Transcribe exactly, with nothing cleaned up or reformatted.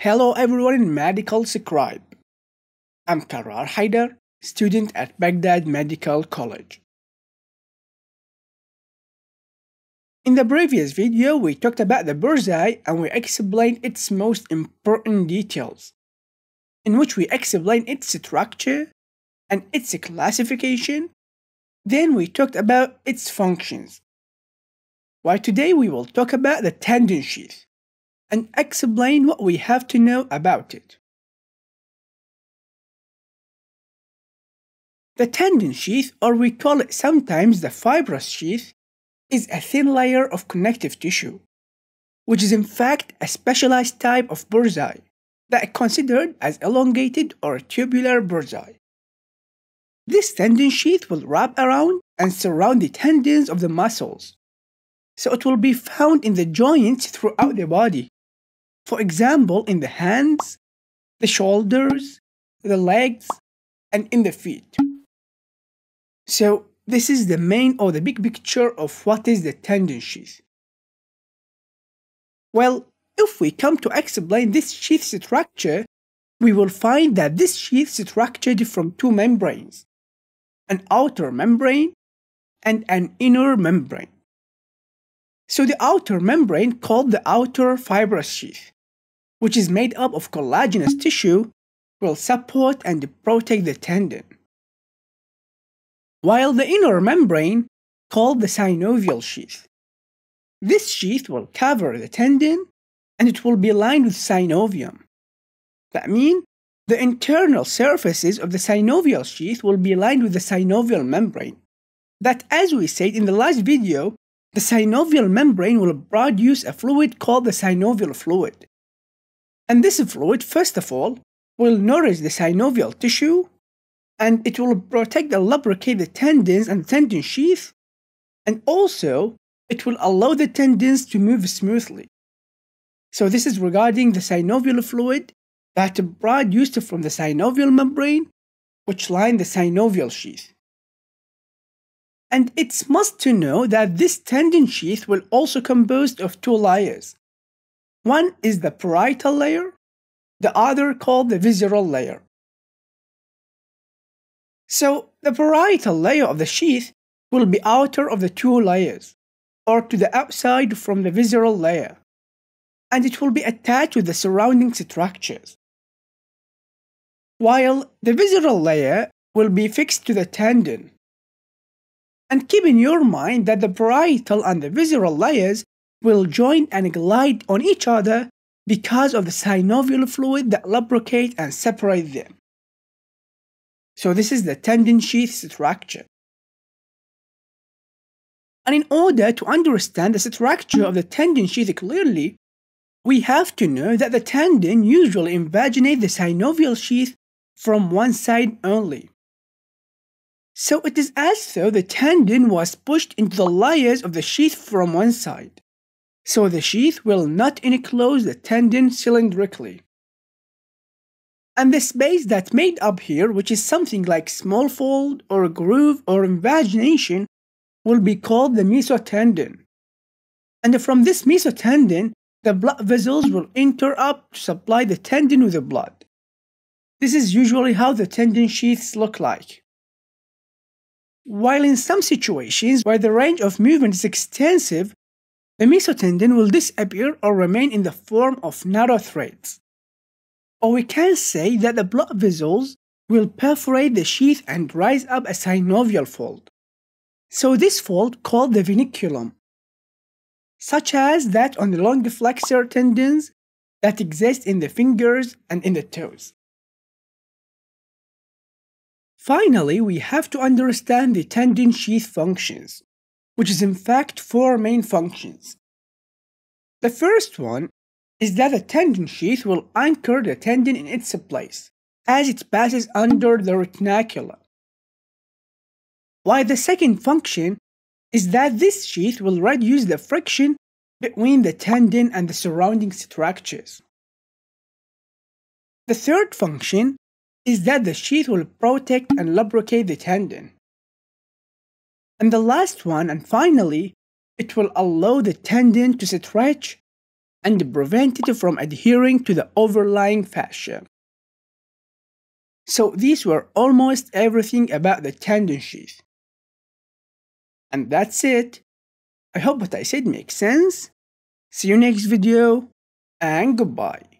Hello everyone in Medical Scribe. I'm Karar Haider, student at Baghdad Medical College. In the previous video, we talked about the bird's eye and we explained its most important details, in which we explained its structure and its classification. Then we talked about its functions, while today we will talk about the tendon sheath and explain what we have to know about it. The tendon sheath, or we call it sometimes the fibrous sheath, is a thin layer of connective tissue, which is in fact a specialized type of bird's eye that is considered as elongated or tubular bird's eye. This tendon sheath will wrap around and surround the tendons of the muscles, so it will be found in the joints throughout the body. For example, in the hands, the shoulders, the legs, and in the feet. So this is the main or the big picture of what is the tendon sheath. Well, if we come to explain this sheath structure, we will find that this sheath structure is from two membranes, an outer membrane and an inner membrane. So the outer membrane, called the outer fibrous sheath, which is made up of collagenous tissue, will support and protect the tendon, while the inner membrane, called the synovial sheath, this sheath will cover the tendon and it will be lined with synovium. That means the internal surfaces of the synovial sheath will be lined with the synovial membrane. That, as we said in the last video, the synovial membrane will produce a fluid called the synovial fluid. And this fluid, first of all, will nourish the synovial tissue, and it will protect and lubricate the tendons and the tendon sheath, and also it will allow the tendons to move smoothly. So this is regarding the synovial fluid that is produced from the synovial membrane, which lines the synovial sheath. And it's must to know that this tendon sheath will also composed of two layers. One is the parietal layer, the other called the visceral layer. So the parietal layer of the sheath will be outer of the two layers, or to the outside from the visceral layer, and it will be attached with the surrounding structures, while the visceral layer will be fixed to the tendon. And keep in your mind that the parietal and the visceral layers will join and glide on each other because of the synovial fluid that lubricates and separates them. So this is the tendon sheath structure. And in order to understand the structure of the tendon sheath clearly, we have to know that the tendon usually invaginates the synovial sheath from one side only. So it is as though the tendon was pushed into the layers of the sheath from one side, so the sheath will not enclose the tendon cylindrically. And the space that made up here, which is something like small fold or groove or invagination, will be called the mesotendon. And from this mesotendon, the blood vessels will enter up to supply the tendon with the blood. This is usually how the tendon sheaths look like. While in some situations where the range of movement is extensive, the mesotendon will disappear or remain in the form of narrow threads. Or we can say that the blood vessels will perforate the sheath and rise up a synovial fold. So this fold called the vinculum, such as that on the long flexor tendons that exist in the fingers and in the toes. Finally, we have to understand the tendon sheath functions, which is in fact four main functions. The first one is that the tendon sheath will anchor the tendon in its place as it passes under the retinacula, while the second function is that this sheath will reduce the friction between the tendon and the surrounding structures. The third function is that the sheath will protect and lubricate the tendon. And the last one, and finally, it will allow the tendon to stretch and prevent it from adhering to the overlying fascia. So these were almost everything about the tendon sheath. And that's it. I hope what I said makes sense. See you next video, and goodbye.